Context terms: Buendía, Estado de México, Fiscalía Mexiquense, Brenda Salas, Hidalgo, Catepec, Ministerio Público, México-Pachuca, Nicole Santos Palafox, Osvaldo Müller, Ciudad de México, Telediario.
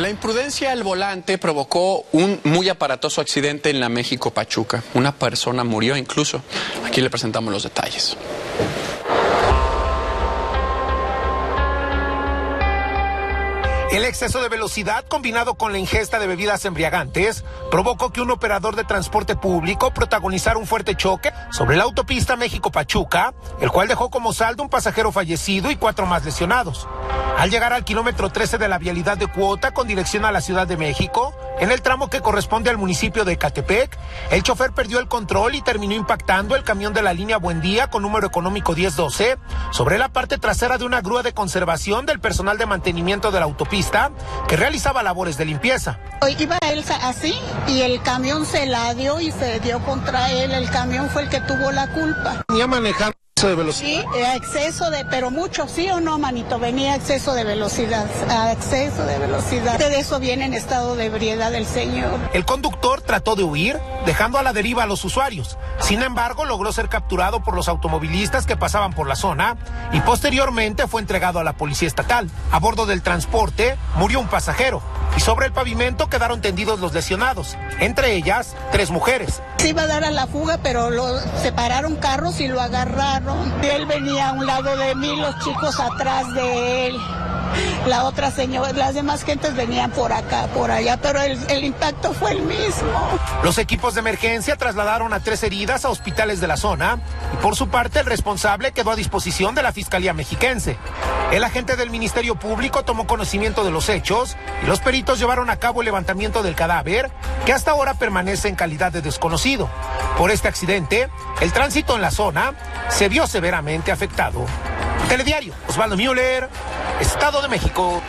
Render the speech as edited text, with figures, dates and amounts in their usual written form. La imprudencia al volante provocó un muy aparatoso accidente en la México-Pachuca. Una persona murió incluso. Aquí le presentamos los detalles. El exceso de velocidad combinado con la ingesta de bebidas embriagantes provocó que un operador de transporte público protagonizara un fuerte choque sobre la autopista México-Pachuca, el cual dejó como saldo un pasajero fallecido y 4 más lesionados. Al llegar al kilómetro 13 de la vialidad de Cuota con dirección a la Ciudad de México, en el tramo que corresponde al municipio de Catepec, el chofer perdió el control y terminó impactando el camión de la línea Buendía con número económico 1012 sobre la parte trasera de una grúa de conservación del personal de mantenimiento de la autopista que realizaba labores de limpieza. Iba él así y el camión se la dio y se dio contra él. El camión fue el que tuvo la culpa. Venía manejando de velocidad. Sí, exceso de, pero mucho, sí o no, manito, venía exceso de velocidad, a exceso de velocidad. De eso viene en estado de ebriedad del señor. El conductor trató de huir, dejando a la deriva a los usuarios. Sin embargo, logró ser capturado por los automovilistas que pasaban por la zona y posteriormente fue entregado a la policía estatal. A bordo del transporte murió un pasajero y sobre el pavimento quedaron tendidos los lesionados, entre ellas 3 mujeres. Se iba a dar a la fuga, pero lo separaron carros y lo agarraron. Él venía a un lado de mí, los chicos atrás de él. La otra señora, las demás gentes venían por acá, por allá, pero el impacto fue el mismo. Los equipos de emergencia trasladaron a 3 heridas a hospitales de la zona y por su parte el responsable quedó a disposición de la Fiscalía Mexiquense. El agente del Ministerio Público tomó conocimiento de los hechos y los peritos llevaron a cabo el levantamiento del cadáver, que hasta ahora permanece en calidad de desconocido. Por este accidente, el tránsito en la zona se vio severamente afectado. Telediario, Osvaldo Müller, Estado de México.